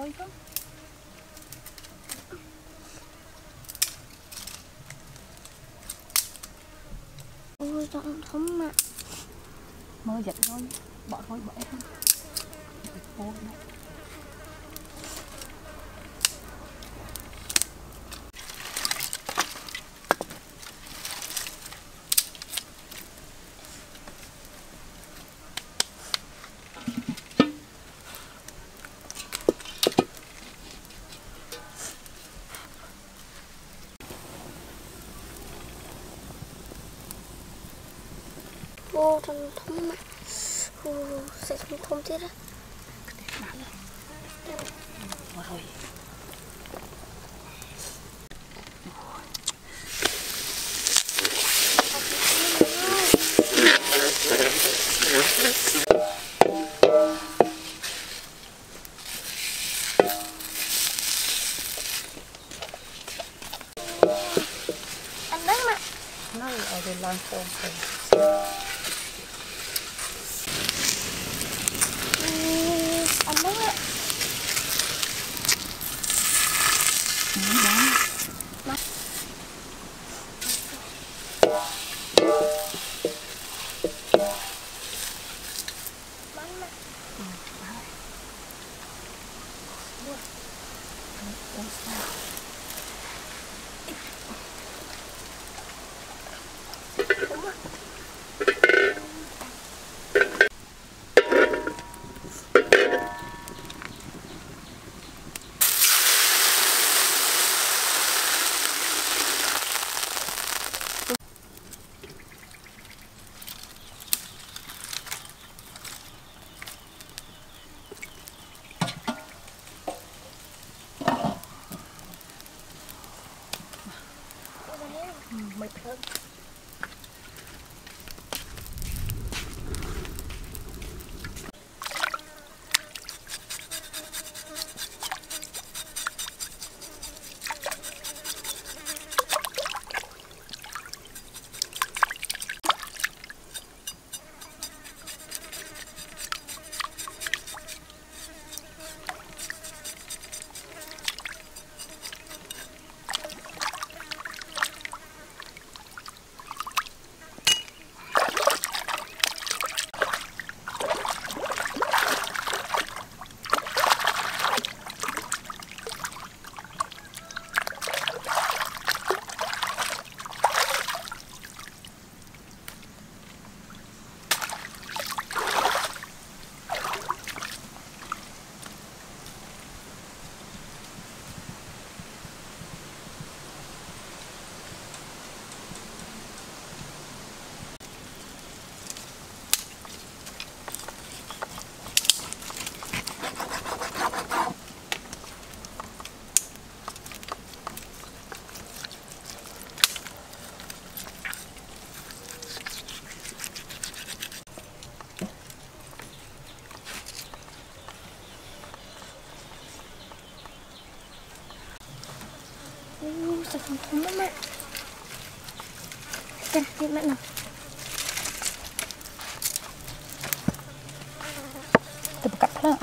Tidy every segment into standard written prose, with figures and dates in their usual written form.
where you from? Ôi trong thấm mà. Mơ giật thôi, bỏ thôi bể không. Ôi. Ô trong thấm mà. Ô sẽ không thấm chết á. Rồi. Anh đấy mà. Nó ở đây làm công việc. Anh đấy ạ. Sạch không thấm lắm ạ. Cần thêm bạn nào. Tập cặp đó.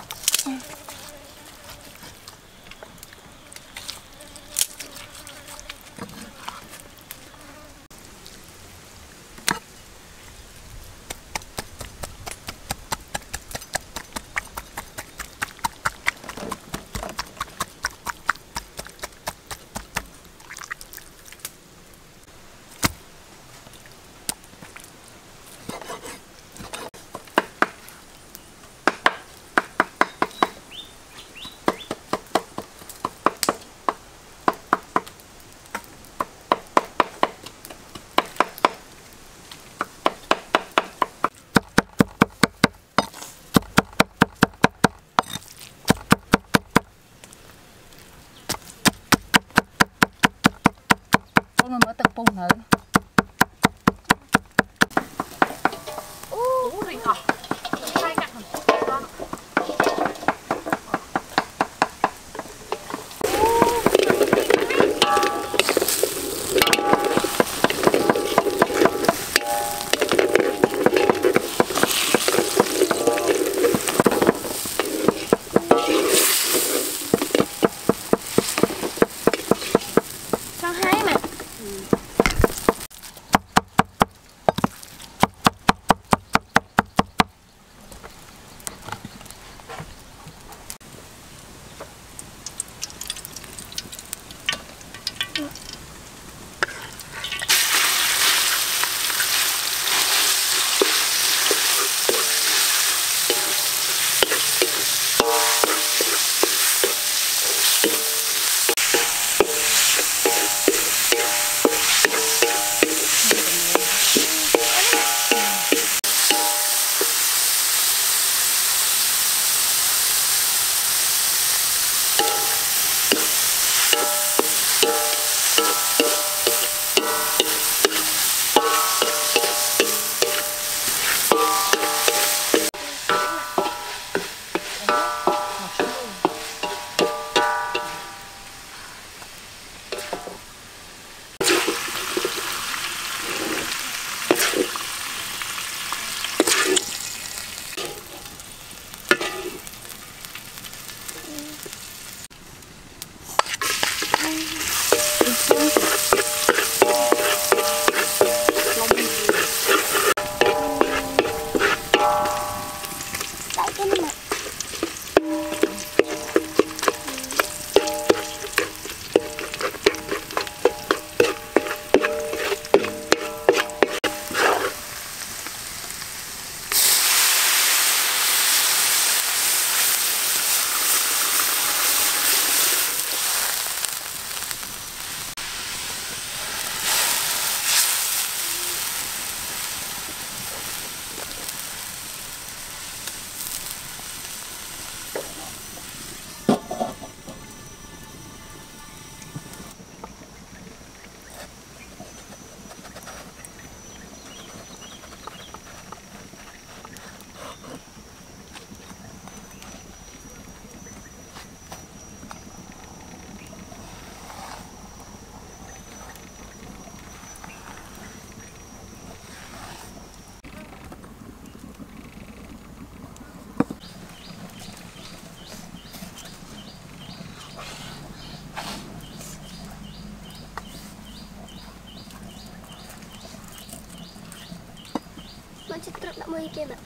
macam truk nak merikim tak?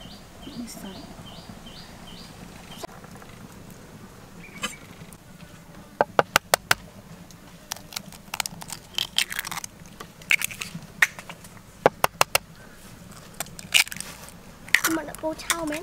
Besar. Cuma nak pocau men.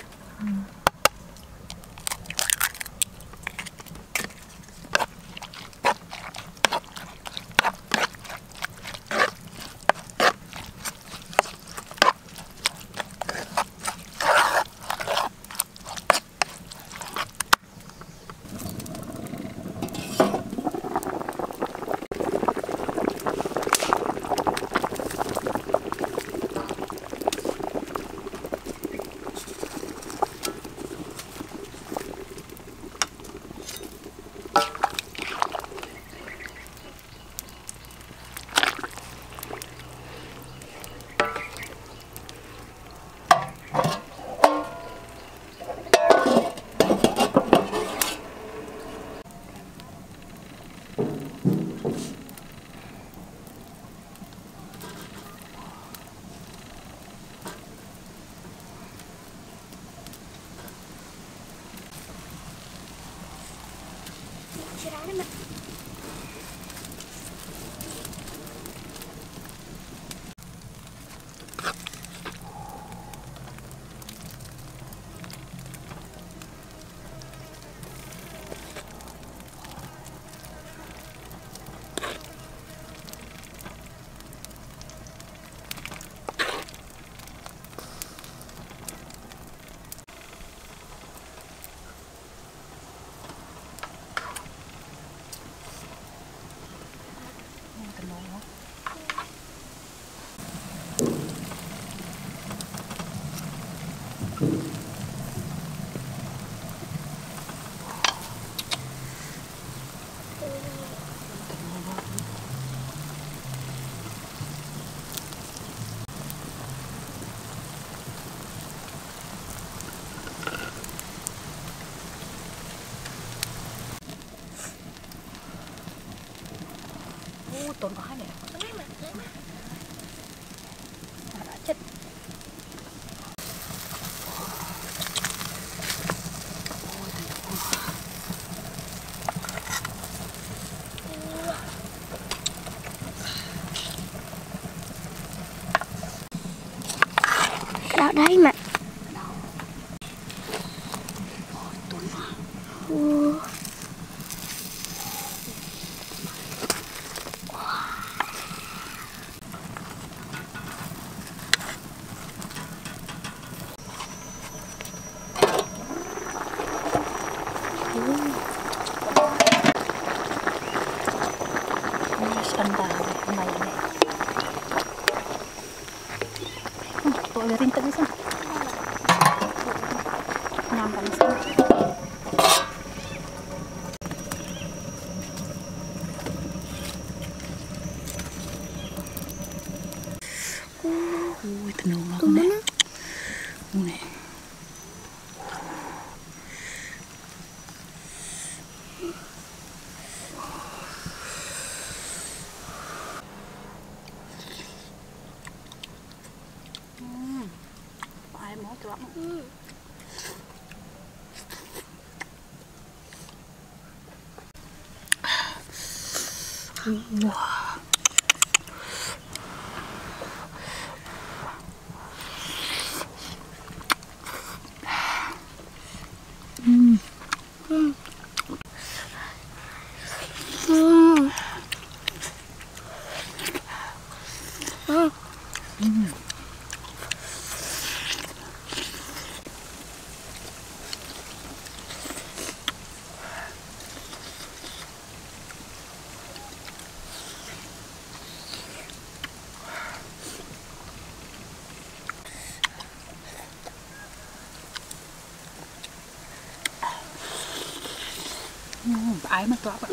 Tốn quá nhỉ? Đã chết. Đó đấy mà. Tốn quá. Wow. Ái mà toát ạ.